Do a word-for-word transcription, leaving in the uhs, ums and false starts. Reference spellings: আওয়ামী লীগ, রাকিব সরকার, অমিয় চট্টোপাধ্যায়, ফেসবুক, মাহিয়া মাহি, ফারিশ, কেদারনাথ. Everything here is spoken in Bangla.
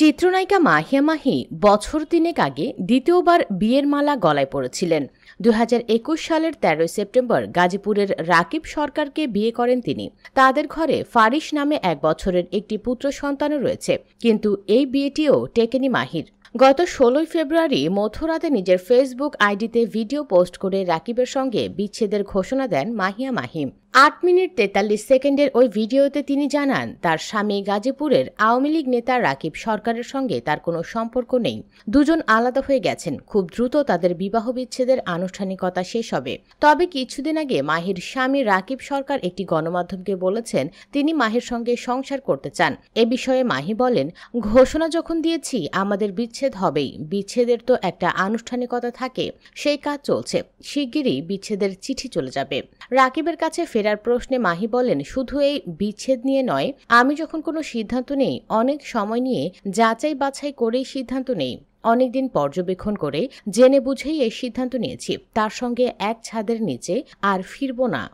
চিত্রনায়িকা মাহিয়া মাহি বছর তিনেক আগে দ্বিতীয়বার বিয়ের মালা গলায় পড়েছিলেন। দুই হাজার একুশ সালের তেরোই সেপ্টেম্বর গাজীপুরের রাকিব সরকারকে বিয়ে করেন তিনি। তাদের ঘরে ফারিশ নামে এক বছরের একটি পুত্র সন্তানও রয়েছে, কিন্তু এই বিয়েটিও টেকেনি মাহির। গত ষোলোই ফেব্রুয়ারি মধ্যরাতে নিজের ফেসবুক আইডিতে ভিডিও পোস্ট করে রাকিবের সঙ্গে বিচ্ছেদের ঘোষণা দেন মাহিয়া মাহি। আট মিনিট তেতাল্লিশ সেকেন্ডের ওই ভিডিওতে তিনি জানান, তার স্বামী গাজীপুরের আওয়ামী লীগ নেতা রাকিব সরকারের সঙ্গে তার কোনো সম্পর্ক নেই, দুজন আলাদা হয়ে গেছেন, খুব দ্রুত তাদের বিবাহ বিচ্ছেদের আনুষ্ঠানিকতা শেষ হবে। তবে কিছুদিন আগে মাহির স্বামী রাকিব সরকার একটি গণমাধ্যমকে বলেছেন তিনি মাহির সঙ্গে সংসার করতে চান। এ বিষয়ে মাহি বলেন, ঘোষণা যখন দিয়েছি আমাদের বিচ্ছেদ হবেই, বিচ্ছেদের তো একটা আনুষ্ঠানিকতা থাকে, সেই কাজ চলছে, শিগগিরই বিচ্ছেদের চিঠি চলে যাবে। রাকিবের কাছে ফেরার প্রশ্নে মাহি বলেন, শুধু এই বিচ্ছেদ নিয়ে নয়, আমি যখন কোনো সিদ্ধান্ত নেই অনেক সময় নিয়ে যাচাই বাছাই করেই সিদ্ধান্ত নেই, অনেকদিন পর্যবেক্ষণ করে জেনে বুঝেই এই সিদ্ধান্ত নিয়েছি, তার সঙ্গে এক ছাদের নিচে আর ফিরব না।